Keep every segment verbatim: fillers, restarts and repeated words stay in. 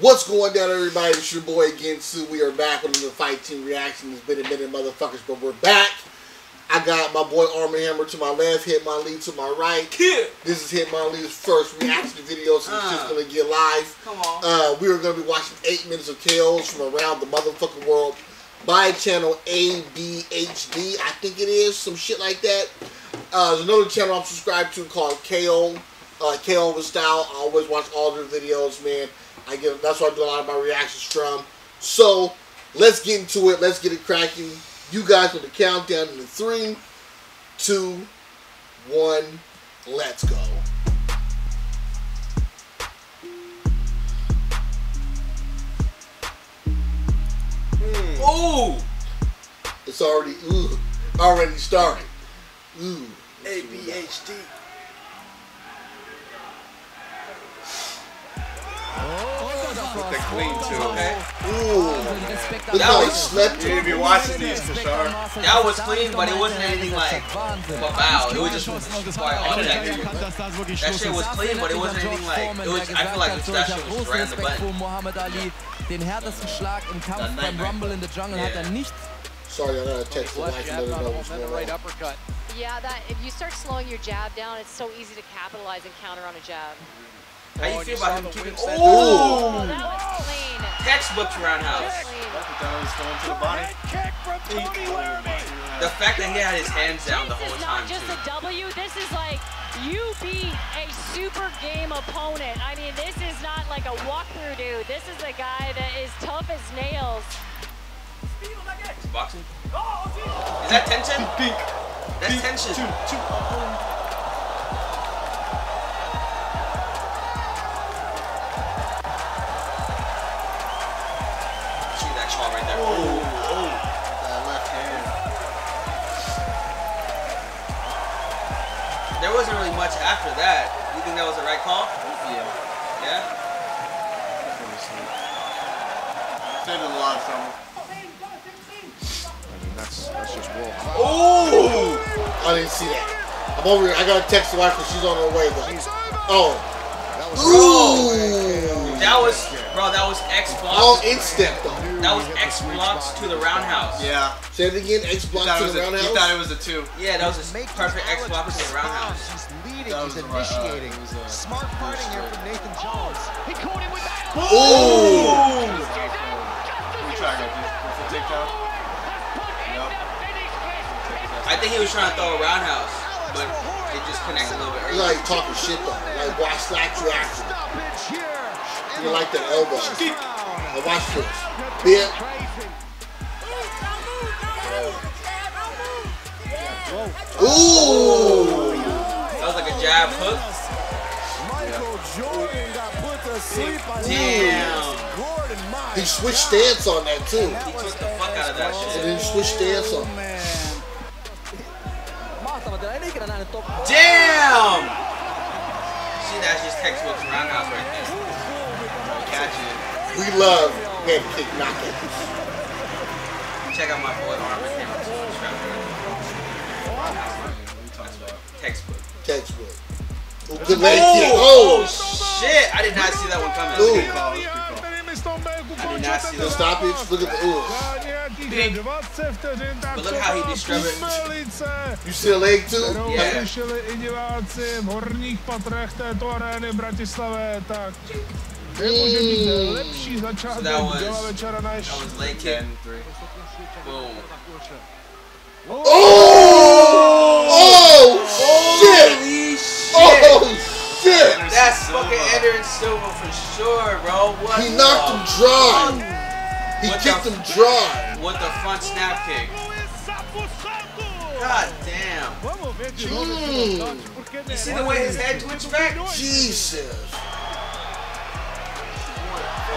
What's going down, everybody? It's your boy again, Sue. We are back with the Fight Team Reaction. It's been a minute, motherfuckers, but we're back. I got my boy Arm and Hammer to my left, Hitman Lee to my right. Yeah. This is Hitman Lee's first reaction video, so uh, it's just going to get live. Come on. Uh, we are going to be watching eight minutes of K Os from around the motherfucking world by channel A B H D, I think it is, some shit like that. Uh, there's another channel I'm subscribed to called K O, uh, K O with Style. I always watch all their videos, man. I give, that's where I do a lot of my reactions from. So, let's get into it. Let's get it cracking. You guys with the countdown in the three, two, one, let's go. Hmm. Oh! It's already, ooh, already started. Ooh. A B H D. The clean too, okay? Ooh. That was slept in. If you're watching these, for sure. That was clean, but it wasn't anything like wow. It was just like all that shit. That shit was clean, but it wasn't anything like it was. I feel like the that shit was right in the button. Den härtesten Schlag im Kampf beim Rumble in the Jungle hat er nicht. Sorry, I gotta text the wife and let her know what's going on. Yeah, that if you start slowing your jab down, it's so easy to capitalize and counter on a jab. How you feel about him keeping? Oh, that was clean. Textbook roundhouse. The fact that he had his hands down the whole time too. This is not just a W. This is like you beat a super game opponent. I mean, this is not like a walkthrough, dude. This is a guy that is tough as nails. It's boxing. Is that tension? That's tension. Right there. Oh, oh. That left hand. There wasn't really much after that. You think that was the right call? Yeah. Yeah? Saving a lot from him. I mean, that's, that's just world class. Oh! I didn't see that. I'm over here. I got to text the wife because she's on her way. But she's, oh. That was, ooh. That was, bro, that was X-Box. Oh, instep, though. That was X blocks to the roundhouse. Yeah. Say it again, X blocks to the roundhouse? You thought it was a two. Yeah, that was a perfect X blocks to the roundhouse. He's leading, he's initiating. Smart parting here from Nathan Charles. He caught him with that. Ooh! He tried to do a takedown. I think he was trying to throw a roundhouse, but it just connected a little bit early. You like talking shit though. Like, why slack your action? You like that elbow. Now watch this. Yeah. Ooh! That was like a jab hook. Michael Jordan got put to sleep on him. He switched stance on that too. He took the fuck out of that shit. And then he switched stance on. Damn! See, that's just textbook roundhouse right there. Catch it. We love it. Head kick knockout. Check out my boy Arm and Hammer. Subscribe. Textbook. Textbook. Oh, oh, oh shit! I did not see that one coming. Ooh. I did not see the stoppage. Look at the ooh. But look how he destroyed it. You see a leg too? Yeah. Yeah. Mm. So that was, that was late kick. Boom. Oh! Oh! Shit! Oh! Shit! That's fucking Anderson Silva for sure, bro. What he knocked him dry. He kicked him dry. What the front snap kick. God damn. Mm. You see the way his head twitched back? Jesus. Oh,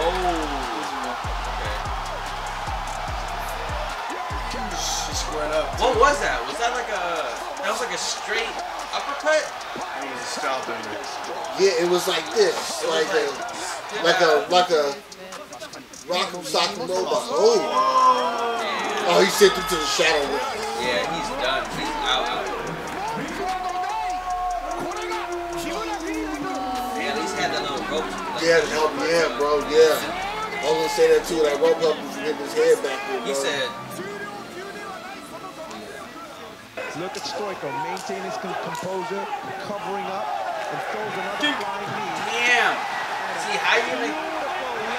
okay. She squared up. What was that? Was that like a? That was like a straight uppercut. It was a style thing. Yeah, it was like this, it like, like a, like a, like a rock 'em sock 'em robot. Oh, yeah. Oh, he sent him to the shadow. Yeah, he's done. He's out. out. Yeah, at least had that little rope. Dayar to help me in, bro. Yeah. I was going to say that too. That rope helped him get his head back in, bro. He said. Look at Stroyko maintain his composure, covering up, and throws another flying knee. Damn. See, how you gonna,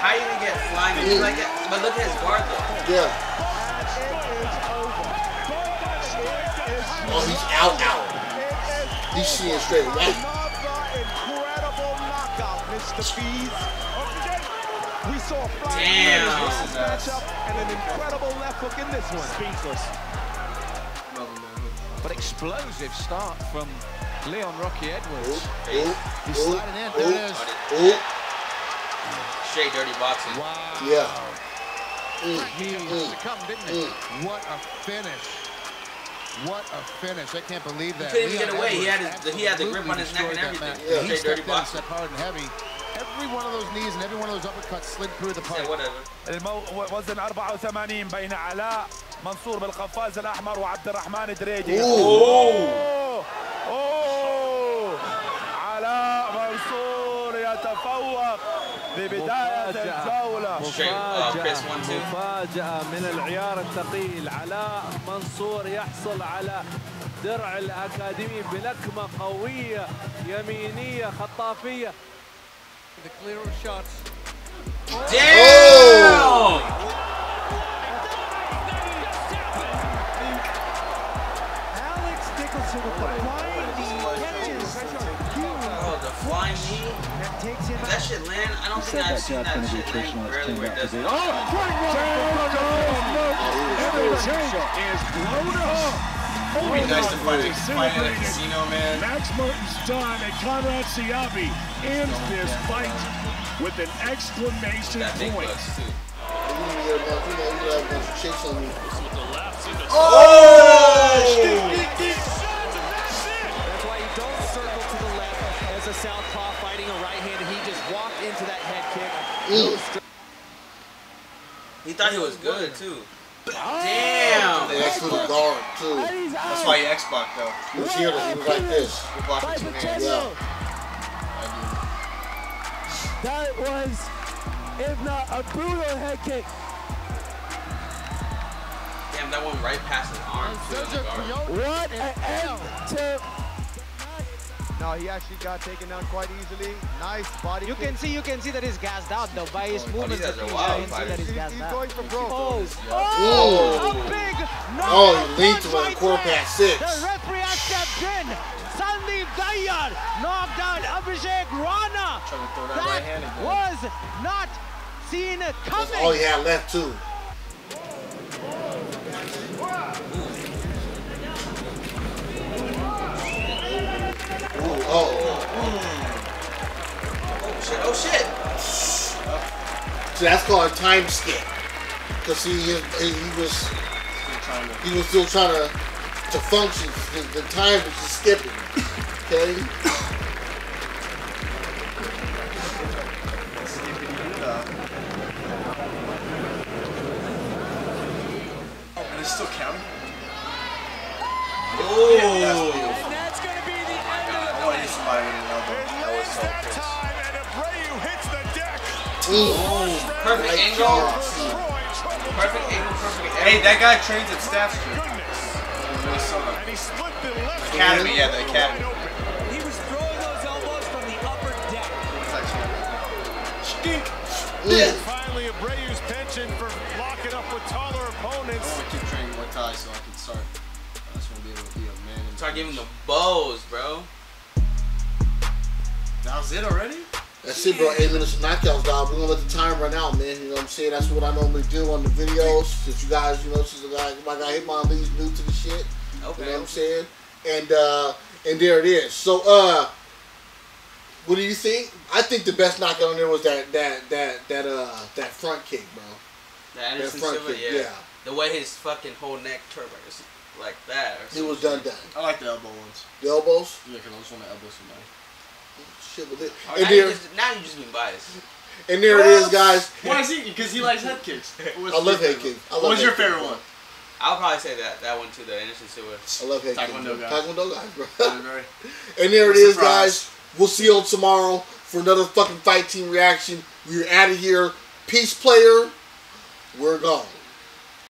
how you gonna get flying knees like that? But look at his guard, though. Yeah. Oh, he's out, out. He's seeing straight away. Another incredible knockout, Mister Bees. We saw a flying matchup and an incredible left hook in this one. Speechless. But explosive start from Leon Rocky Edwards. Ooh, ooh, he's ooh, sliding in. There it is. Ooh. Straight dirty boxing. Wow. Yeah. Mm, he mm, was to come, didn't it? Mm. What a finish. What a finish. I can't believe that. He couldn't even get away. He had, his, he had the grip on his neck and everything. Yeah. He stepped in, stepped hard and heavy. Every one of those knees and every one of those uppercuts slid through the pipe. Yeah, whatever. وزن أربعة وثمانين بين علاء منصور بالقفاز الأحمر وعبد الرحمن دريجي. أوه. أوه. علاء منصور يتفوق ببداية الجولة. مفاجأة من العيار الثقيل. علاء منصور يحصل على درع الأكاديمي بلكمة قوية يمينية خطافية. The clearer shots. Damn! Oh. Alex Dickerson with the flying knee catches. Oh, the flying knee. That takes him. If that shit land, I don't think I've seen that shit land. Really where it does. Oh, great one! Sandra is blown up. It would be nice to find a fight at a casino, man. Max Merton's done, and Conrad Siabi ends this fight with an exclamation point. Oh! That's why you don't circle to the left as a southpaw fighting a right-hander. He just walked into that head kick. He thought he was good, too. Damn! They actually the guard, too. That's why he X-Box, though. He was here, he was like this. He blocked two hands. Yeah. That was, if not a brutal head kick. Damn, that went right past his arm, too. What an L tip! No, he actually got taken down quite easily. Nice body. You kick. can see, you can see that he's gassed out though by his movements. You can see that he's gassed he's, he's out. Going for broke. Oh, oh, a big knock. Oh, he leaked to a quarter past six. The referee has stepped in. Sandeep Dayar knocked out Abhishek Rana. That, that right was not seen coming. That's all he had left too. Oh. Oh shit, oh shit. So that's called a time skip. Because he, he, he was he was still trying to to function. The, the time was just skipping. Okay? Oh, and it's still counting? Oh, yeah, Ooh, perfect angle. Perfect angle, perfect angle. Hey, that guy trains at Staff Street. Academy, yeah, the academy. He was throwing those elbows from the upper deck. Stink. Finally, Abreu's penchant for locking up with taller opponents. I want to keep training more ties so I can start. I just want to be able to be a man. Start giving the bows, bro. That was it already? That's it, bro. Eight minutes of knockouts, dog. We're gonna let the time run out, man. You know what I'm saying? That's what I normally do on the videos. Since you guys, you know, since the guy, my guy Hitman Lee's new to the shit. Okay. You know what I'm saying? And uh, and there it is. So, uh, what do you think? I think the best knockout on there was that that that that uh that front kick, bro. The Anderson Silva, yeah. yeah. The way his fucking whole neck turned like that. Or it was done done. I like the elbow ones. The elbows? Yeah, because I just want to elbow somebody. Shit with it. Right, and now, there, you just, now you just been biased. And there well, it is, guys. Why is he? Because he likes head kicks. I love head kicks. What was your favorite one? I'll probably say that that one too. The Anderson Silva. I love head kicks. Taekwondo guy. Taekwondo guy, bro. And there it is, guys. We'll see you tomorrow for another fucking Fight Team reaction. We're out of here. Peace, player. We're gone.